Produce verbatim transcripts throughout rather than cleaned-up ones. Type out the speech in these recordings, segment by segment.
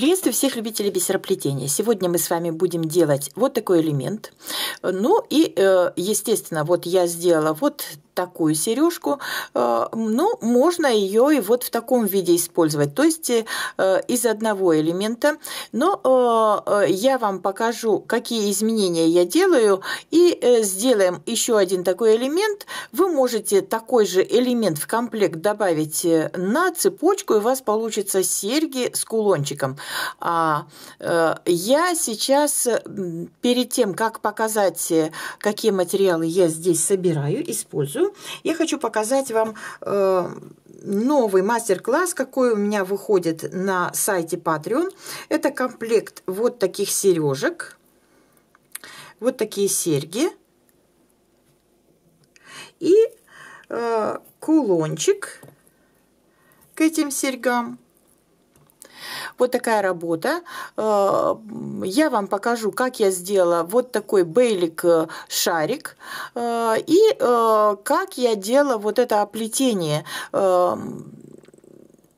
Приветствую всех любителей бисероплетения. Сегодня мы с вами будем делать вот такой элемент. Ну и, естественно, вот я сделала вот такую сережку, ну, можно ее и вот в таком виде использовать, то есть из одного элемента. Но я вам покажу, какие изменения я делаю, и сделаем еще один такой элемент. Вы можете такой же элемент в комплект добавить на цепочку, и у вас получится серьги с кулончиком. А я сейчас, перед тем как показать, какие материалы я здесь собираю, использую, я хочу показать вам э, новый мастер-класс, какой у меня выходит на сайте Patreon. Это комплект вот таких сережек, вот такие серьги и э, кулончик к этим серьгам. Вот такая работа. Я вам покажу, как я сделала вот такой бейлик-шарик и как я делала вот это оплетение.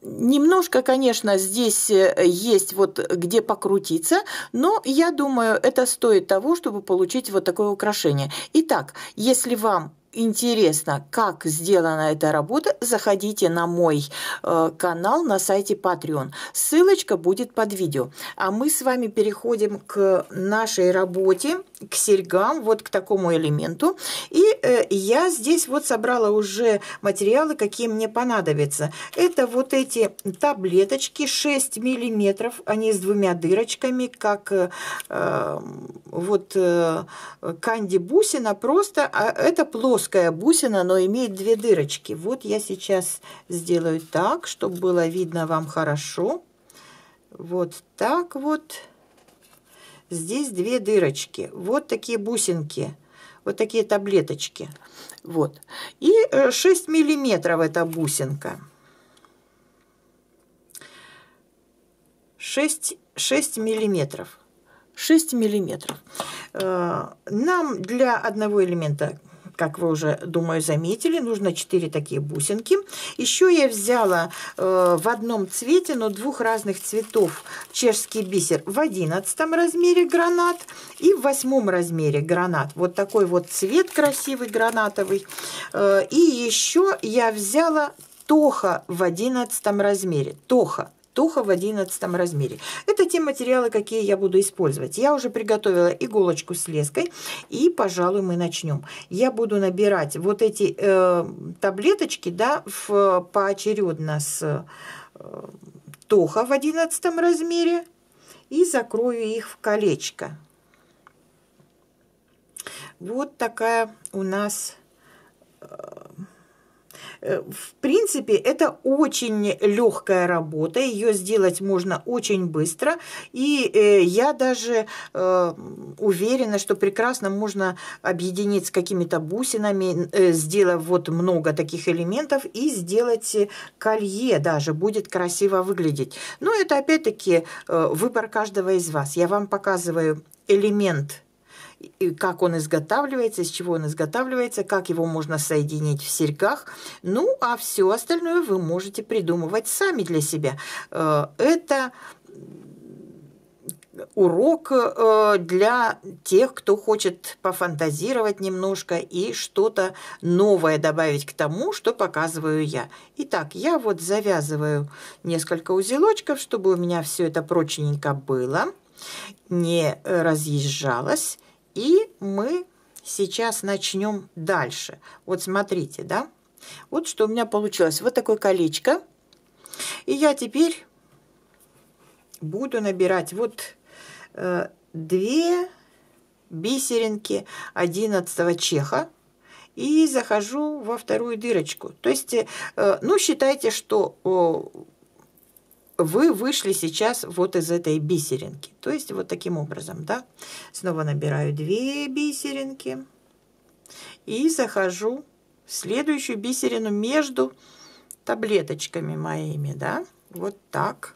Немножко, конечно, здесь есть вот где покрутиться, но я думаю, это стоит того, чтобы получить вот такое украшение. Итак, если вам интересно, как сделана эта работа, заходите на мой э, канал на сайте Patreon. Ссылочка будет под видео. А мы с вами переходим к нашей работе, к серьгам, вот к такому элементу. И э, я здесь вот собрала уже материалы, какие мне понадобятся. Это вот эти таблеточки шесть миллиметров, они с двумя дырочками, как э, вот э, канди-бусина, просто а это плоскость. Бусина, но имеет две дырочки. Вот я сейчас сделаю так, чтобы было видно вам хорошо. Вот так вот. Здесь две дырочки. Вот такие бусинки. Вот такие таблеточки. Вот. И шесть миллиметров эта бусинка. шесть миллиметров. шесть миллиметров. Нам для одного элемента, как вы уже, думаю, заметили, нужно четыре такие бусинки. Еще я взяла э, в одном цвете, но двух разных цветов, чешский бисер в одиннадцатом размере гранат и в восьмом размере гранат. Вот такой вот цвет красивый, гранатовый. Э, и еще я взяла Toho в одиннадцатом размере. Toho. Toho в одиннадцатом размере. Это те материалы, какие я буду использовать. Я уже приготовила иголочку с леской. И, пожалуй, мы начнем. Я буду набирать вот эти э, таблеточки, да, в, поочередно с э, Toho в одиннадцатом размере. И закрою их в колечко. Вот такая у нас... Э, В принципе, это очень легкая работа, ее сделать можно очень быстро, и я даже уверена, что прекрасно можно объединить с какими-то бусинами, сделав вот много таких элементов, и сделать колье даже, будет красиво выглядеть. Но это опять-таки выбор каждого из вас. Я вам показываю элемент, как он изготавливается, из чего он изготавливается, как его можно соединить в серьгах. Ну, а все остальное вы можете придумывать сами для себя. Это урок для тех, кто хочет пофантазировать немножко и что-то новое добавить к тому, что показываю я. Итак, я вот завязываю несколько узелочков, чтобы у меня все это прочненько было, не разъезжалось. И мы сейчас начнем дальше. Вот смотрите, да? Вот что у меня получилось. Вот такое колечко. И я теперь буду набирать вот э, две бисеринки одиннадцатого чеха. И захожу во вторую дырочку. То есть, э, ну, считайте, что... Э, вы вышли сейчас вот из этой бисеринки. То есть вот таким образом, да? Снова набираю две бисеринки и захожу в следующую бисерину между таблеточками моими, да? Вот так.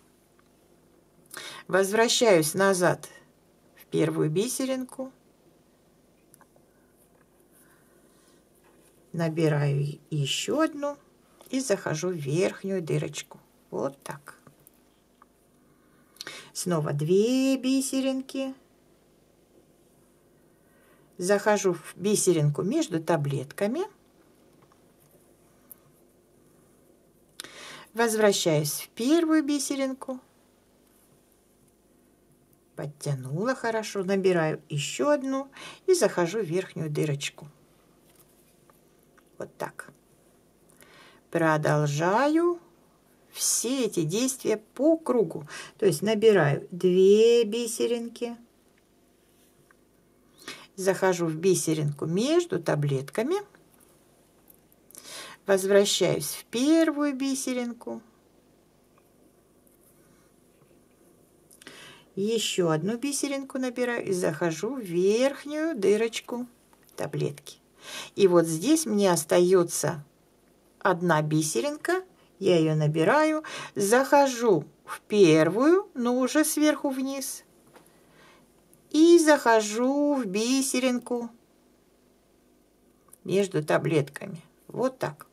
Возвращаюсь назад в первую бисеринку. Набираю еще одну и захожу в верхнюю дырочку. Вот так. Снова две бисеринки. Захожу в бисеринку между таблетками. Возвращаюсь в первую бисеринку. Подтянула хорошо. Набираю еще одну и захожу в верхнюю дырочку. Вот так. Продолжаю все эти действия по кругу. То есть набираю две бисеринки. Захожу в бисеринку между таблетками. Возвращаюсь в первую бисеринку. Еще одну бисеринку набираю и захожу в верхнюю дырочку таблетки. И вот здесь мне остается одна бисеринка. Я ее набираю, захожу в первую, но уже сверху вниз. И захожу в бисеринку между таблетками. Вот так.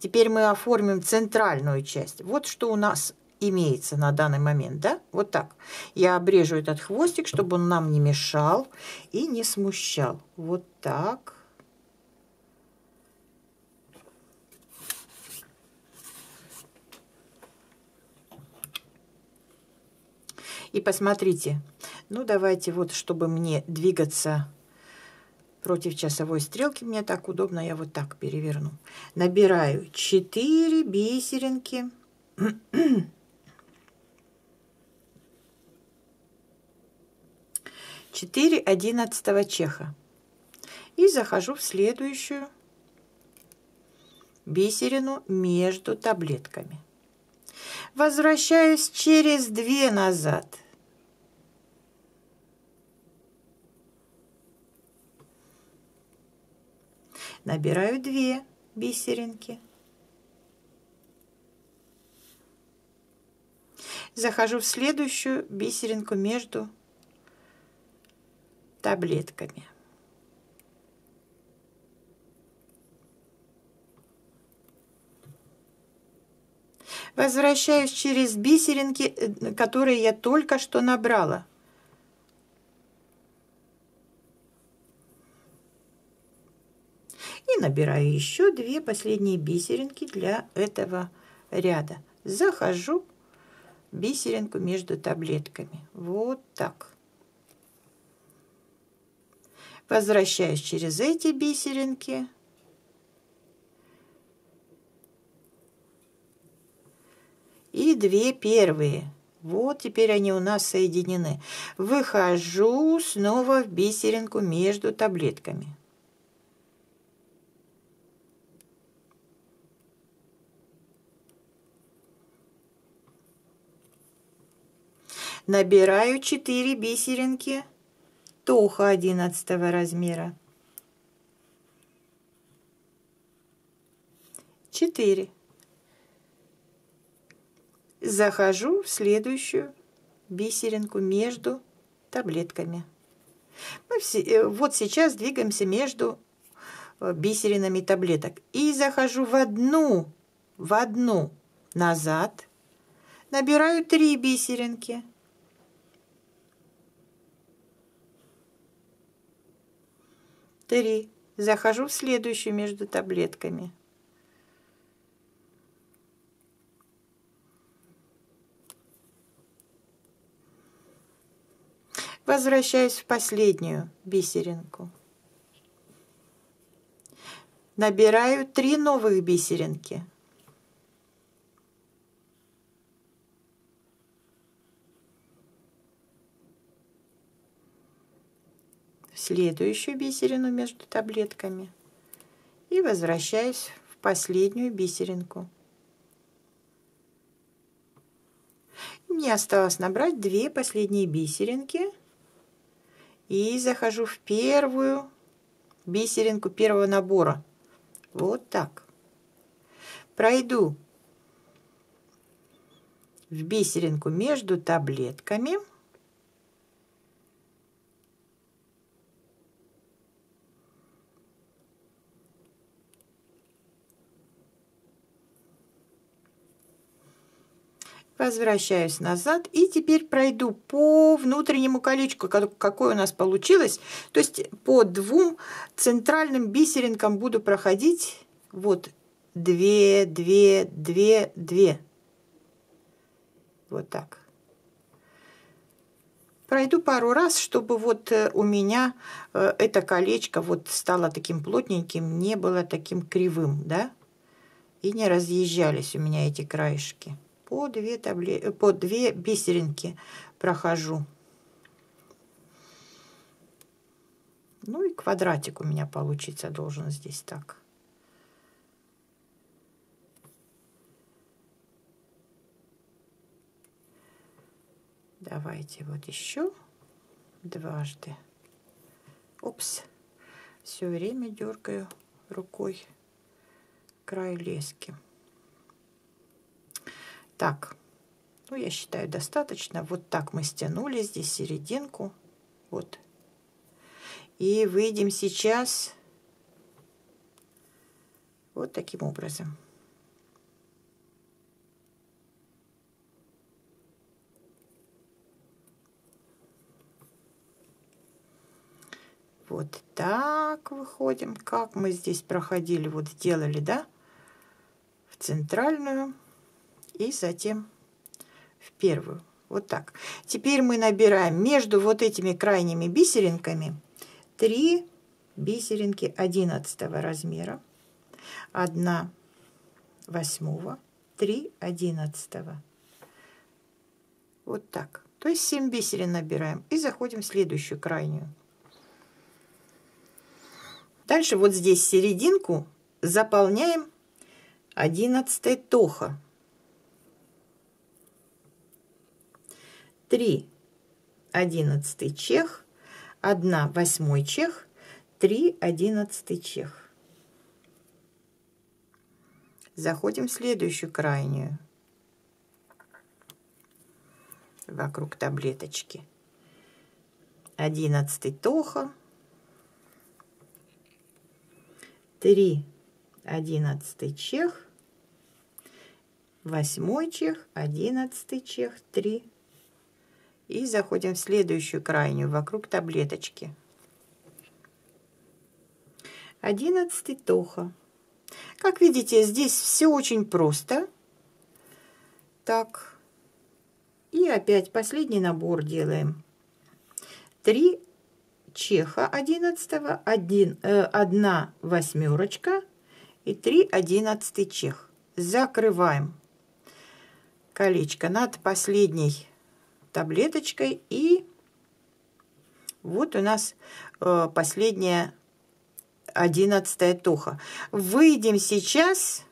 Теперь мы оформим центральную часть. Вот что у нас имеется на данный момент, да? Вот так. Я обрежу этот хвостик, чтобы он нам не мешал и не смущал. Вот так. И посмотрите. Ну, давайте вот, чтобы мне двигаться против часовой стрелки, мне так удобно, я вот так переверну. Набираю четыре бисеринки. четыре одиннадцатого чеха. И захожу в следующую бисерину между таблетками. Возвращаюсь через две назад. Набираю две бисеринки. Захожу в следующую бисеринку между таблетками. Возвращаюсь через бисеринки, которые я только что набрала. И набираю еще две последние бисеринки для этого ряда. Захожу в бисеринку между таблетками. Вот так. Возвращаюсь через эти бисеринки. И две первые. Вот теперь они у нас соединены. Выхожу снова в бисеринку между таблетками. Набираю четыре бисеринки Toho одиннадцатого размера. четыре. Захожу в следующую бисеринку между таблетками. Мы все, вот сейчас двигаемся между бисеринами таблеток. И захожу в одну, в одну назад. Набираю три бисеринки. три. Захожу в следующую между таблетками. Возвращаюсь в последнюю бисеринку. Набираю три новых бисеринки. Следующую бисерину между таблетками и возвращаюсь в последнюю бисеринку. Мне осталось набрать две последние бисеринки и захожу в первую бисеринку первого набора. Вот так. Пройду в бисеринку между таблетками. Возвращаюсь назад и теперь пройду по внутреннему колечку, какое у нас получилось. То есть по двум центральным бисеринкам буду проходить. Вот две, две, две, две. Вот так. Пройду пару раз, чтобы вот у меня это колечко вот стало таким плотненьким, не было таким кривым, да? И не разъезжались у меня эти краешки. По две, табле... по две бисеринки прохожу. Ну и квадратик у меня получится должен здесь так. Давайте вот еще дважды. Опс, все время дергаю рукой край лески. Так, ну я считаю достаточно. Вот так мы стянули здесь серединку, вот. И выйдем сейчас вот таким образом. Вот так выходим, как мы здесь проходили, вот сделали, да, в центральную. И затем в первую. Вот так. Теперь мы набираем между вот этими крайними бисеринками три бисеринки одиннадцатого размера. одна восьмого, три одиннадцатого. Вот так. То есть семь бисерин набираем и заходим в следующую крайнюю. Дальше вот здесь серединку заполняем одиннадцатой Toho. три одиннадцатый чех, одна восьмой чех, три одиннадцатый чех. Заходим в следующую крайнюю вокруг таблеточки. одиннадцатый Toho, три одиннадцатый чех, восьмой чех, одиннадцатый чех, три. И заходим в следующую крайнюю вокруг таблеточки. одиннадцатый Toho. Как видите, здесь все очень просто. Так. И опять последний набор делаем. три чеха одиннадцатого, один, э, одна восьмерочка и три одиннадцатый чех. Закрываем колечко над последней таблеточкой, и вот у нас э, последняя одиннадцатая Toho. Выйдем сейчас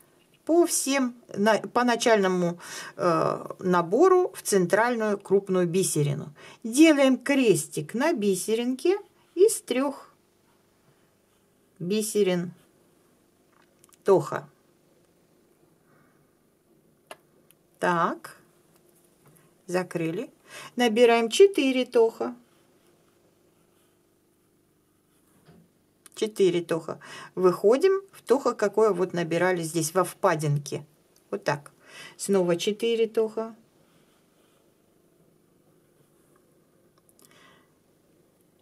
по всем на, по начальному э, набору в центральную крупную бисерину. Делаем крестик на бисеринке из трех бисерин Toho. Так, закрыли. Набираем четыре Toho. четыре Toho. Выходим в Toho, какое вот набирали здесь во впадинке. Вот так. Снова четыре Toho.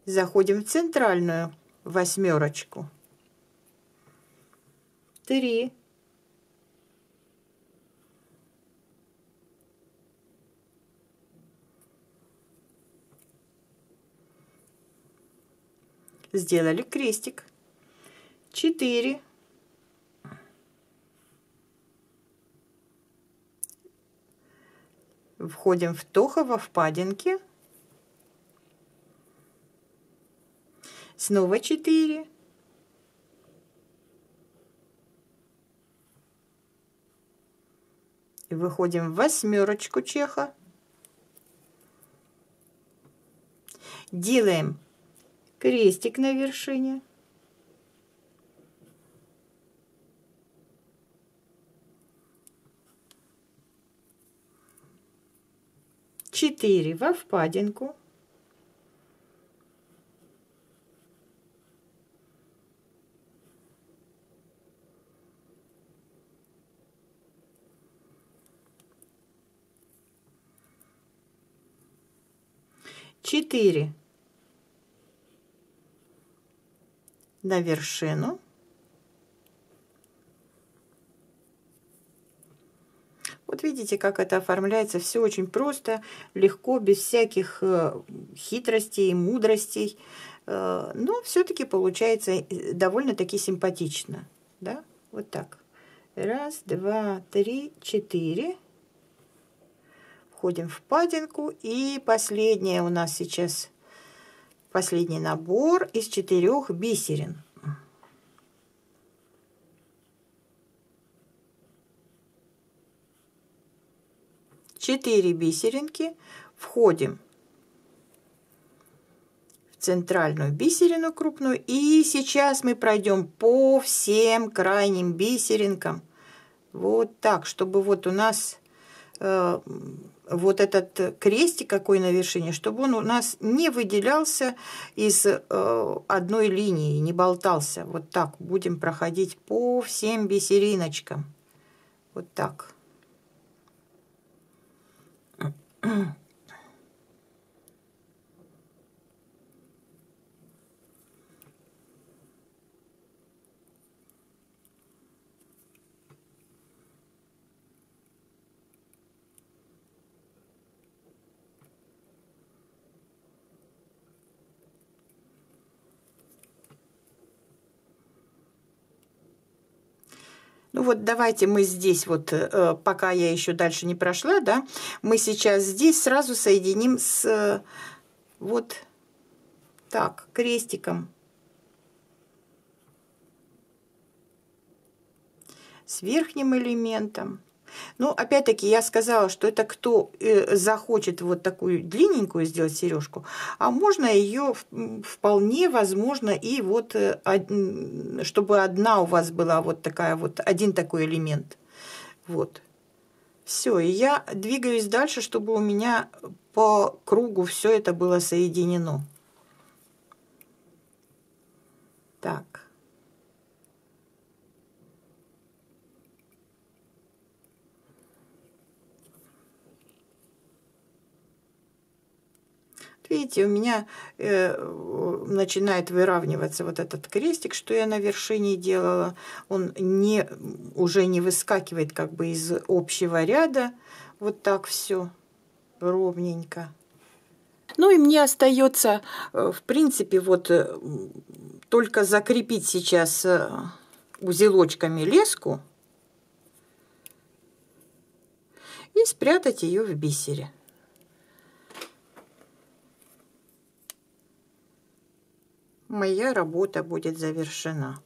Заходим в центральную восьмерочку. три. Сделали крестик. четыре. Входим в Toho во впадинке. Снова четыре. И выходим в восьмерочку чеха. Делаем крестик на вершине. четыре во впадинку. четыре на вершину. Вот видите, как это оформляется. Все очень просто, легко, без всяких хитростей, мудростей. Но все-таки получается довольно-таки симпатично. Да? Вот так. Раз, два, три, четыре. Входим в впадинку. И последняя у нас сейчас, последний набор из четырех бисерин. четыре бисеринки, входим в центральную бисерину крупную, и сейчас мы пройдем по всем крайним бисеринкам вот так, чтобы вот у нас э, вот этот крестик какой на вершине, чтобы он у нас не выделялся из э, одной линии, не болтался. Вот так будем проходить по всем бисериночкам, вот так. Ну вот давайте мы здесь вот, пока я еще дальше не прошла, да, мы сейчас здесь сразу соединим с вот так крестиком, с верхним элементом. Ну, опять-таки, я сказала, что это кто захочет вот такую длинненькую сделать сережку, а можно ее вполне возможно и вот, чтобы одна у вас была вот такая вот, один такой элемент. Вот. Все, и я двигаюсь дальше, чтобы у меня по кругу все это было соединено. Так. Видите, у меня э, начинает выравниваться вот этот крестик, что я на вершине делала. Он не, уже не выскакивает как бы из общего ряда. Вот так все ровненько. Ну и мне остается, в принципе, вот только закрепить сейчас узелочками леску и спрятать ее в бисере. Моя работа будет завершена.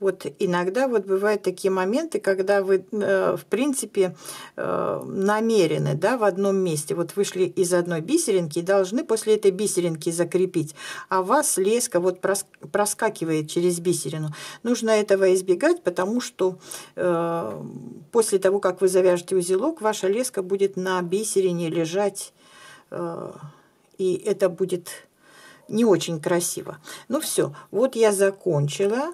Вот иногда вот бывают такие моменты, когда вы, э, в принципе, э, намерены, да, в одном месте. Вот вышли из одной бисеринки и должны после этой бисеринки закрепить. А у вас леска вот прос, проскакивает через бисерину. Нужно этого избегать, потому что э, после того, как вы завяжете узелок, ваша леска будет на бисерине лежать, э, и это будет не очень красиво. Ну все, вот я закончила.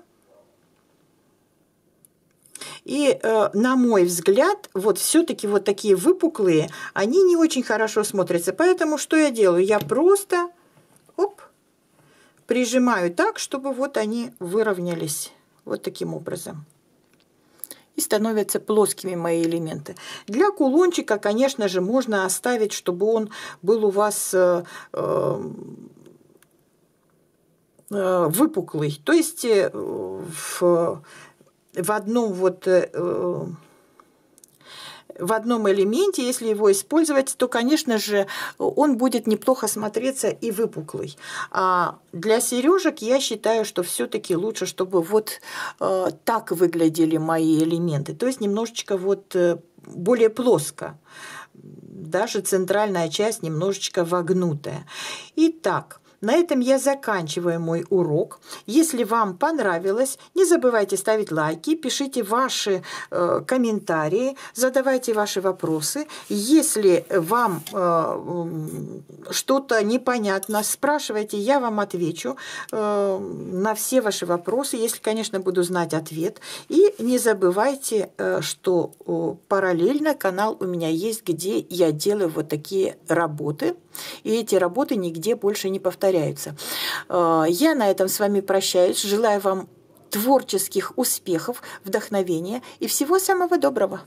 И э, на мой взгляд, вот все-таки вот такие выпуклые, они не очень хорошо смотрятся. Поэтому что я делаю? Я просто оп, прижимаю так, чтобы вот они выровнялись вот таким образом. И становятся плоскими мои элементы. Для кулончика, конечно же, можно оставить, чтобы он был у вас... Э, э, э, выпуклый. То есть э, в... В одном, вот, э, в одном элементе, если его использовать, то, конечно же, он будет неплохо смотреться и выпуклый. А для сережек я считаю, что все-таки лучше, чтобы вот э, так выглядели мои элементы. То есть немножечко вот, э, более плоско. Даже центральная часть немножечко вогнутая. Итак. На этом я заканчиваю мой урок. Если вам понравилось, не забывайте ставить лайки, пишите ваши э, комментарии, задавайте ваши вопросы. Если вам э, что-то непонятно, спрашивайте, я вам отвечу э, на все ваши вопросы, если, конечно, буду знать ответ. И не забывайте, э, что э, параллельно канал у меня есть, где я делаю вот такие работы. И эти работы нигде больше не повторяются. Я на этом с вами прощаюсь. Желаю вам творческих успехов, вдохновения и всего самого доброго.